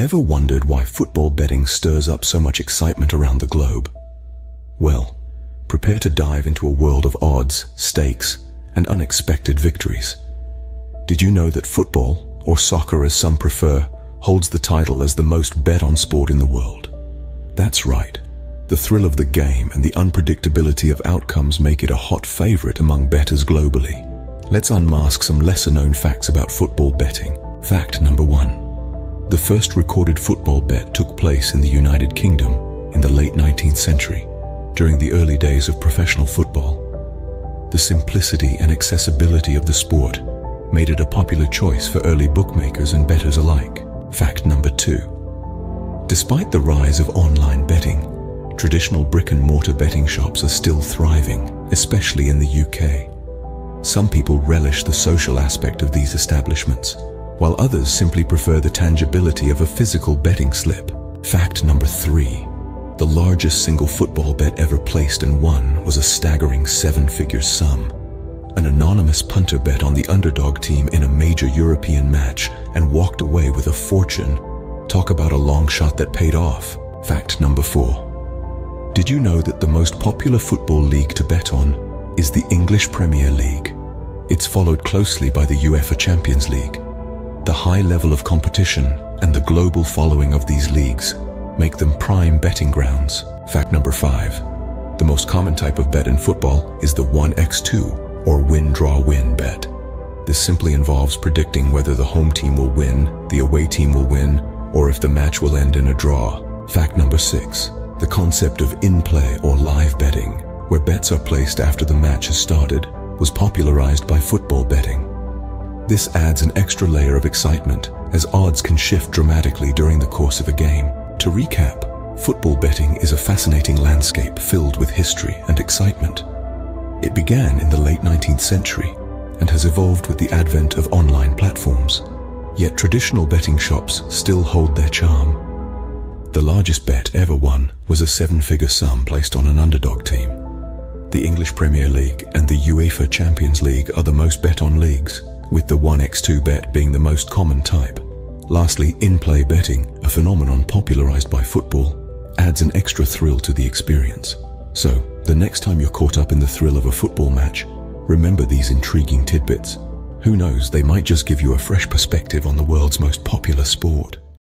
Ever wondered why football betting stirs up so much excitement around the globe? Well, prepare to dive into a world of odds, stakes, and unexpected victories. Did you know that football, or soccer as some prefer, holds the title as the most bet-on sport in the world? That's right. The thrill of the game and the unpredictability of outcomes make it a hot favorite among bettors globally. Let's unmask some lesser-known facts about football betting. Fact number 1. The first recorded football bet took place in the United Kingdom in the late 19th century, during the early days of professional football. The simplicity and accessibility of the sport made it a popular choice for early bookmakers and bettors alike. Fact number 2. Despite the rise of online betting, traditional brick-and-mortar betting shops are still thriving, especially in the UK. Some people relish the social aspect of these establishments, while others simply prefer the tangibility of a physical betting slip. Fact number 3. The largest single football bet ever placed and won was a staggering seven-figure sum. An anonymous punter bet on the underdog team in a major European match and walked away with a fortune. Talk about a long shot that paid off. Fact number 4. Did you know that the most popular football league to bet on is the English Premier League? It's followed closely by the UEFA Champions League. The high level of competition and the global following of these leagues make them prime betting grounds. Fact number 5. The most common type of bet in football is the 1x2 or win-draw-win bet. This simply involves predicting whether the home team will win, the away team will win, or if the match will end in a draw. Fact number 6. The concept of in-play or live betting, where bets are placed after the match has started, was popularized by football betting. This adds an extra layer of excitement, as odds can shift dramatically during the course of a game. To recap, football betting is a fascinating landscape filled with history and excitement. It began in the late 19th century and has evolved with the advent of online platforms. Yet traditional betting shops still hold their charm. The largest bet ever won was a seven-figure sum placed on an underdog team. The English Premier League and the UEFA Champions League are the most bet-on leagues, with the 1x2 bet being the most common type. Lastly, in-play betting, a phenomenon popularized by football, adds an extra thrill to the experience. So, the next time you're caught up in the thrill of a football match, remember these intriguing tidbits. Who knows, they might just give you a fresh perspective on the world's most popular sport.